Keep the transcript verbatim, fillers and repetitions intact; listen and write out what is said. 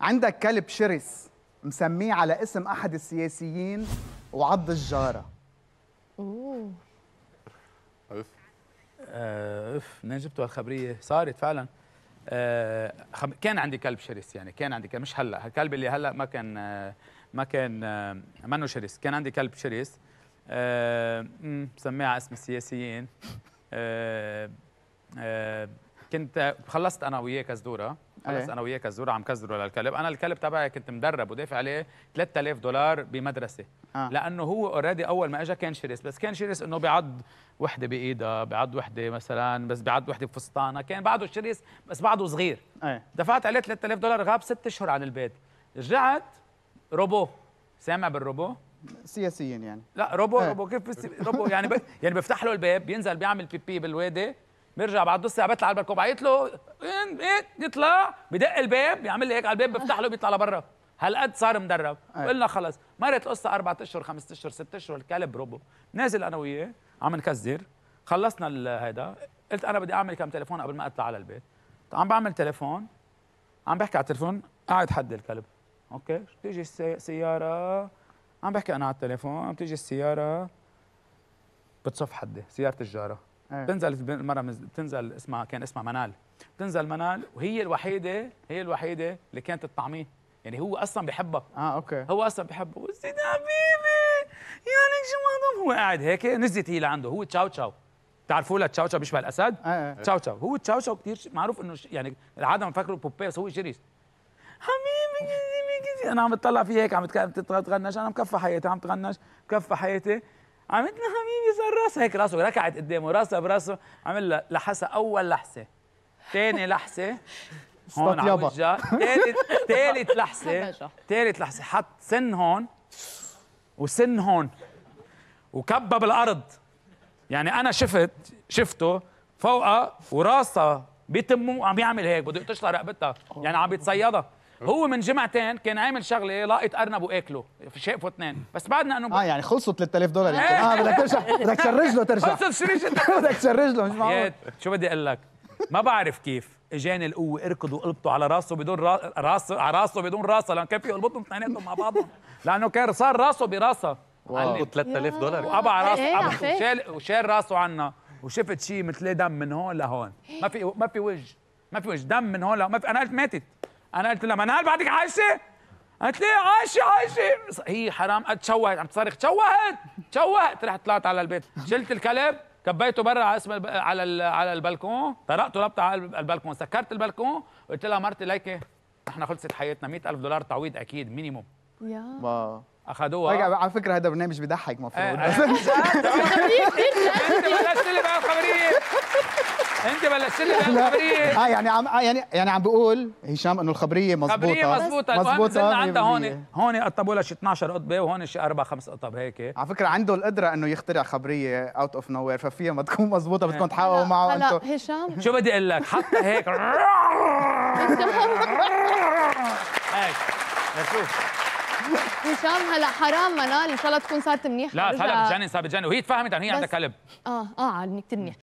عندك كلب شرس مسميه على اسم احد السياسيين وعض الجاره. اوه اف آه اف منين جبتوا هالخبريه؟ صارت فعلا. آه خب... كان عندي كلب شرس، يعني كان عندي كلب، مش هلا، هالكلب اللي هلا ما كان آه ما كان آه منه شرس، كان عندي كلب شرس آه مسميه على اسم السياسيين. آه آه كنت خلصت انا وياه كزدوره، خلصت أيه. انا وياه كزدوره عم كزدره للكلب، انا الكلب تبعي كنت مدرب ودافع عليه ثلاثة آلاف دولار بمدرسه، آه. لانه هو اوريدي اول ما اجى كان شرس، بس كان شرس انه بيعض وحده بايدها، بيعض وحده مثلا، بس بيعض وحده بفستانها، كان بعده شرس بس بعده صغير. أيه. دفعت عليه ثلاثة آلاف دولار، غاب ست اشهر عن البيت، رجعت روبو، سامع بالروبو؟ سياسيين يعني؟ لا روبو. أيه. روبو كيف بسي... روبو يعني ب... يعني بفتح له الباب، بينزل بيعمل بيبي بالوادي، برجع بعد نص ساعه بطلع على البلكون، بعيط له يطلع بدق الباب، بيعمل لي هيك على الباب، بفتح له بيطلع لبرا، هالقد صار مدرب. أيه. قلنا خلص مرت القصه اربع اشهر، خمس اشهر، ست اشهر، الكلب روبو، نازل انا وياه عم نكزر، خلصنا هيدا، قلت انا بدي اعمل كم تليفون قبل ما اطلع على البيت، عم بعمل تليفون، عم بحكي على التليفون، قاعد حد الكلب، اوكي، بتيجي السياره، عم بحكي انا على التليفون، بتيجي السياره بتصف حدي، سياره الجاره. أيه. بتنزل المره، بتنزل اسمها، كان اسمها منال، بتنزل منال وهي الوحيده، هي الوحيده اللي كانت تطعميه، يعني هو اصلا بحبها. اه اوكي، هو اصلا بحبها، وزيد حبيبي يعني شو ما هو قاعد هيك، نزلت هي لعنده، هو تشاو تشاو، بتعرفوا له تشاو تشاو بيشبه الاسد؟ أيه. تشاو تشاو، هو تشاو تشاو كثير معروف انه يعني العالم مفكره بوبيه، بس هو شريس. حبيبي كذي انا عم بتطلع فيه هيك، عم تتغنش، انا مكفى حياتي، عم تغنش مكفى حياتي، عملت لها حبيبي، صار راسها هيك، راسه ركعت قدامه، راسها براسه، عمل لها لحسها، اول لحسه، ثاني لحسه هون على وجهها، ثالث ثالث لحسه، ثالث لحسه، حط سن هون وسن هون وكبها بالارض، يعني انا شفت شفته فوقها وراسها بتمه وعم يعمل هيك، بده يقطش لها رقبتها، يعني عم بيتصيدها. هو من جمعتين كان عامل شغله، لاقط ارنب واكله، شقفوا اثنين، بس بعدنا انه ب... اه يعني خلصوا ثلاثة آلاف دولار يمكن. اه بدك ترجع، بدك تشرج له، ترجع خلصت شريجته، بدك تشرج له، مش معقول. شو بدي اقول لك؟ ما بعرف كيف اجاني القوه، اركض وقلبته على راسه بدون راسه، على راسه بدون راسه، لان كان في قلبتهم اثنيناتهم مع بعضهم، لانه كان صار راسه براسها. واو، ثلاثة آلاف دولار وقبع راسه، وشال وشال راسه عنا، وشفت شيء مثل دم من هون لهون، ما في ما في وجه، ما في وجه، دم من هون لهون، ما في. انا قلت ماتت، أنا قلت لها منال بعدك عايشة؟ قالت لي عايشة عايشة، هي حرام قد تشوهت، عم تصرخ تشوهت تشوهت، رحت طلعت على البيت، شلت الكلب، كبيته برا على اسم على على البلكون، طرقته ربطه على البلكون، سكرت البلكون، قلت لها مرتي ليكي نحن خلصت حياتنا، مئة ألف دولار تعويض أكيد مينيموم. يا أخذوها. على فكرة هذا برنامج بيضحك مفروض. أنت بلشت لي بقى الخبرية، انت بلشت لي الخبريه. اه يعني عم يعني يعني عم بقول هشام انه الخبريه مظبوطه، خبريه مظبوطه مظبوطه عندها. هون هون قطبوا لها شي اثنعش قطبه، وهون شي اربع خمس قطب هيك. على فكره عنده القدره انه يخترع خبريه اوت اوف نو وير، ففيها ما تكون مظبوطه، بدكم تحاولوا معه انتم. هلا هشام شو بدي اقول لك؟ حطها هيك هيك لشوف هشام. هلا حرام منال، ان شاء الله تكون صارت منيحه. لا هلا بتجنن، صار بتجنن، وهي تفهمت انه هي عندها كلب. اه اه عنك تنيح.